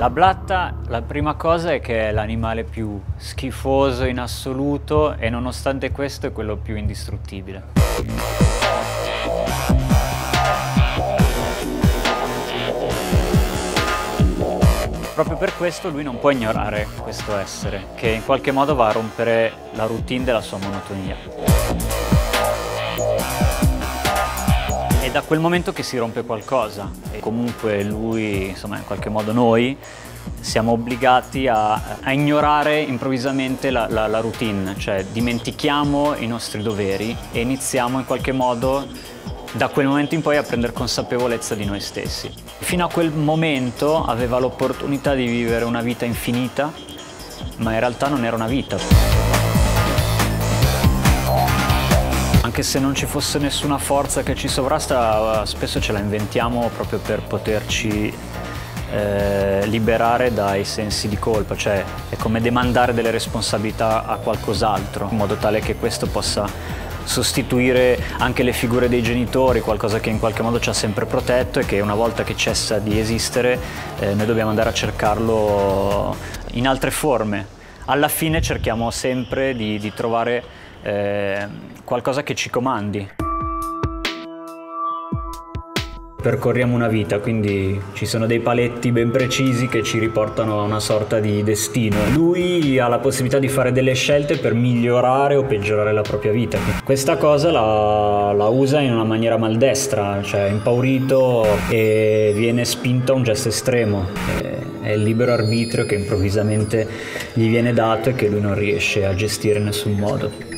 La blatta, la prima cosa è che è l'animale più schifoso in assoluto e nonostante questo è quello più indistruttibile. Proprio per questo lui non può ignorare questo essere, che in qualche modo va a rompere la routine della sua monotonia. È da quel momento che si rompe qualcosa e comunque lui, insomma in qualche modo noi, siamo obbligati a ignorare improvvisamente la routine, cioè dimentichiamo i nostri doveri e iniziamo in qualche modo da quel momento in poi a prendere consapevolezza di noi stessi. Fino a quel momento aveva l'opportunità di vivere una vita infinita, ma in realtà non era una vita. Anche se non ci fosse nessuna forza che ci sovrasta, spesso ce la inventiamo proprio per poterci liberare dai sensi di colpa, cioè è come demandare delle responsabilità a qualcos'altro, in modo tale che questo possa sostituire anche le figure dei genitori, qualcosa che in qualche modo ci ha sempre protetto e che una volta che cessa di esistere noi dobbiamo andare a cercarlo in altre forme. Alla fine cerchiamo sempre di trovare qualcosa che ci comandi. Percorriamo una vita, quindi ci sono dei paletti ben precisi che ci riportano a una sorta di destino. Lui ha la possibilità di fare delle scelte per migliorare o peggiorare la propria vita. Questa cosa la usa in una maniera maldestra, cioè è impaurito e viene spinto a un gesto estremo. È il libero arbitrio che improvvisamente gli viene dato e che lui non riesce a gestire in nessun modo.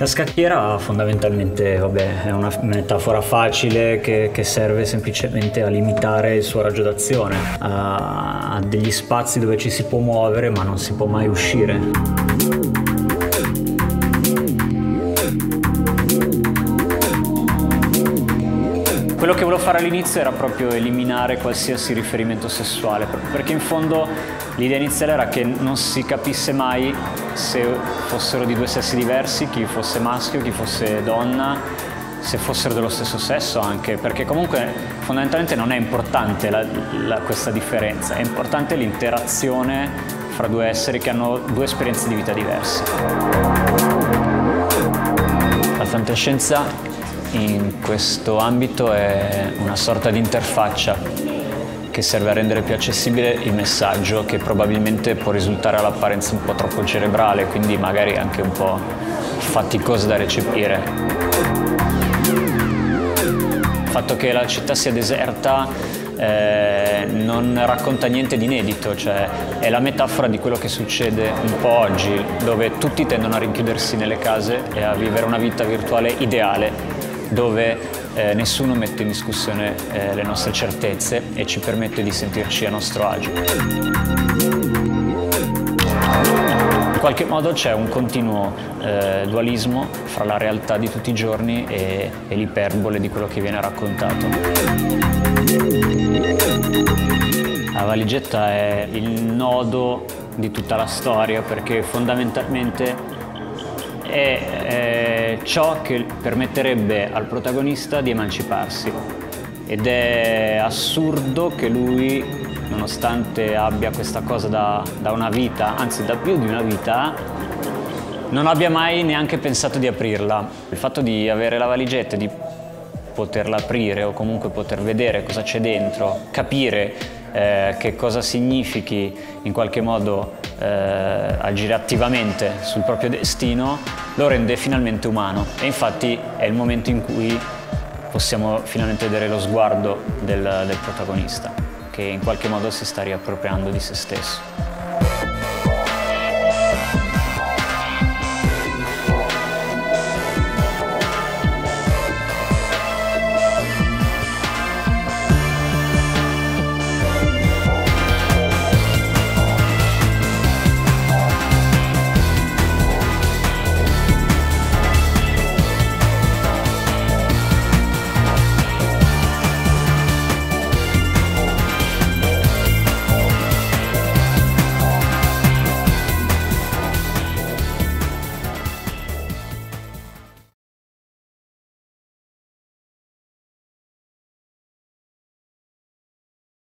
La scacchiera fondamentalmente, vabbè, è una metafora facile che serve semplicemente a limitare il suo raggio d'azione, a degli spazi dove ci si può muovere ma non si può mai uscire. Quello che volevo fare all'inizio era proprio eliminare qualsiasi riferimento sessuale, perché in fondo l'idea iniziale era che non si capisse mai se fossero di due sessi diversi, chi fosse maschio, chi fosse donna, se fossero dello stesso sesso anche, perché comunque fondamentalmente non è importante questa differenza, è importante l'interazione fra due esseri che hanno due esperienze di vita diverse. La fantascienza in questo ambito è una sorta di interfaccia che serve a rendere più accessibile il messaggio, che probabilmente può risultare all'apparenza un po' troppo cerebrale, quindi magari anche un po' faticoso da recepire. Il fatto che la città sia deserta non racconta niente di inedito, cioè è la metafora di quello che succede un po' oggi, dove tutti tendono a rinchiudersi nelle case e a vivere una vita virtuale ideale, dove nessuno mette in discussione le nostre certezze e ci permette di sentirci a nostro agio. In qualche modo c'è un continuo dualismo fra la realtà di tutti i giorni e l'iperbole di quello che viene raccontato. La valigetta è il nodo di tutta la storia, perché fondamentalmente è ciò che permetterebbe al protagonista di emanciparsi, ed è assurdo che lui, nonostante abbia questa cosa da una vita, anzi da più di una vita, non abbia mai neanche pensato di aprirla. Il fatto di avere la valigetta, di poterla aprire o comunque poter vedere cosa c'è dentro, capire che cosa significhi in qualche modo agire attivamente sul proprio destino, lo rende finalmente umano, e infatti è il momento in cui possiamo finalmente vedere lo sguardo del protagonista, che in qualche modo si sta riappropriando di se stesso.